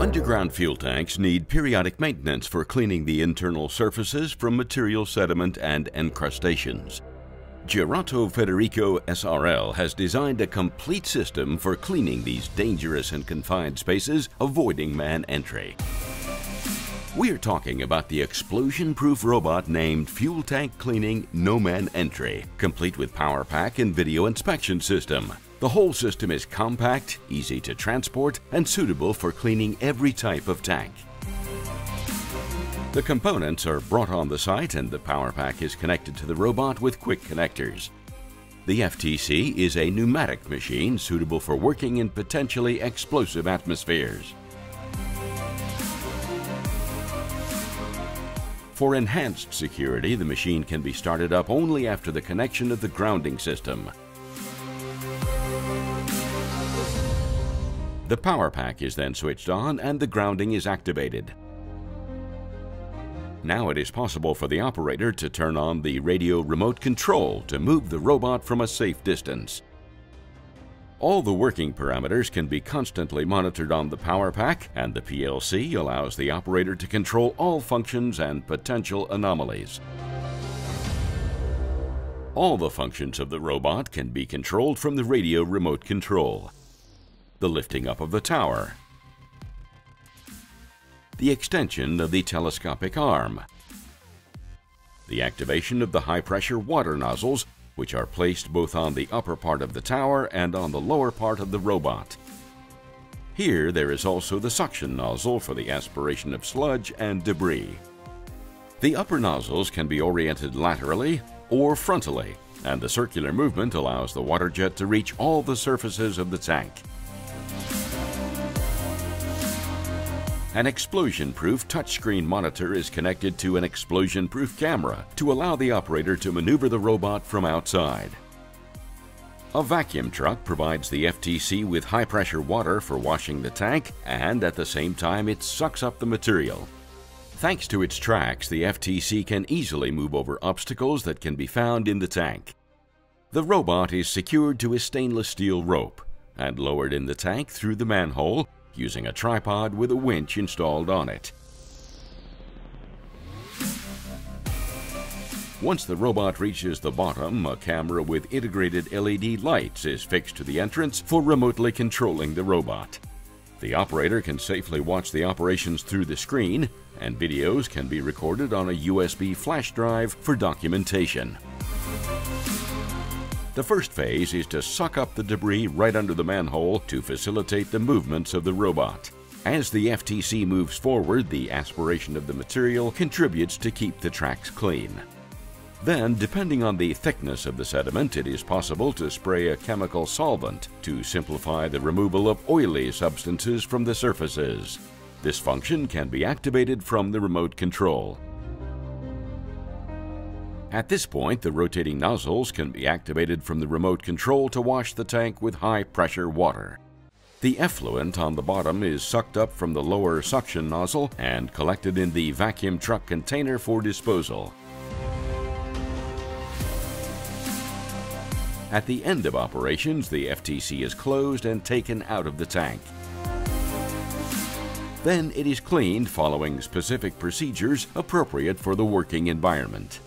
Underground fuel tanks need periodic maintenance for cleaning the internal surfaces from material sediment and encrustations. Gerotto Federico SRL has designed a complete system for cleaning these dangerous and confined spaces, avoiding man entry. We're talking about the explosion-proof robot named Fuel Tank Cleaning No Man Entry, complete with power pack and video inspection system. The whole system is compact, easy to transport, and suitable for cleaning every type of tank. The components are brought on the site and the power pack is connected to the robot with quick connectors. The FTC is a pneumatic machine suitable for working in potentially explosive atmospheres. For enhanced security, the machine can be started up only after the connection of the grounding system. The power pack is then switched on and the grounding is activated. Now it is possible for the operator to turn on the radio remote control to move the robot from a safe distance. All the working parameters can be constantly monitored on the power pack, and the PLC allows the operator to control all functions and potential anomalies. All the functions of the robot can be controlled from the radio remote control. The lifting up of the tower, the extension of the telescopic arm, the activation of the high-pressure water nozzles, which are placed both on the upper part of the tower and on the lower part of the robot. Here there is also the suction nozzle for the aspiration of sludge and debris. The upper nozzles can be oriented laterally or frontally, and the circular movement allows the water jet to reach all the surfaces of the tank. An explosion-proof touchscreen monitor is connected to an explosion-proof camera to allow the operator to maneuver the robot from outside. A vacuum truck provides the FTC with high-pressure water for washing the tank, and at the same time it sucks up the material. Thanks to its tracks, the FTC can easily move over obstacles that can be found in the tank. The robot is secured to a stainless steel rope and lowered in the tank through the manhole, using a tripod with a winch installed on it. Once the robot reaches the bottom, a camera with integrated LED lights is fixed to the entrance for remotely controlling the robot. The operator can safely watch the operations through the screen, and videos can be recorded on a USB flash drive for documentation. The first phase is to suck up the debris right under the manhole to facilitate the movements of the robot. As the FTC moves forward, the aspiration of the material contributes to keep the tracks clean. Then, depending on the thickness of the sediment, it is possible to spray a chemical solvent to simplify the removal of oily substances from the surfaces. This function can be activated from the remote control. At this point, the rotating nozzles can be activated from the remote control to wash the tank with high-pressure water. The effluent on the bottom is sucked up from the lower suction nozzle and collected in the vacuum truck container for disposal. At the end of operations, the FTC is closed and taken out of the tank. Then it is cleaned following specific procedures appropriate for the working environment.